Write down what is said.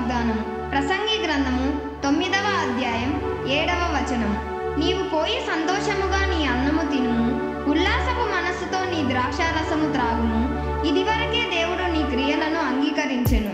వాగ్దానము ప్రసంగి గ్రంథము 9వ అధ్యాయం 7వ వచనము నీవు పోయి సంతోషముగా నీ అన్నము తినుము ఉల్లాసపు మనసుతో నీ ద్రాక్షారసము త్రాగుము ఇదివరకే దేవుడు నీ క్రియలను అంగీకరించెను।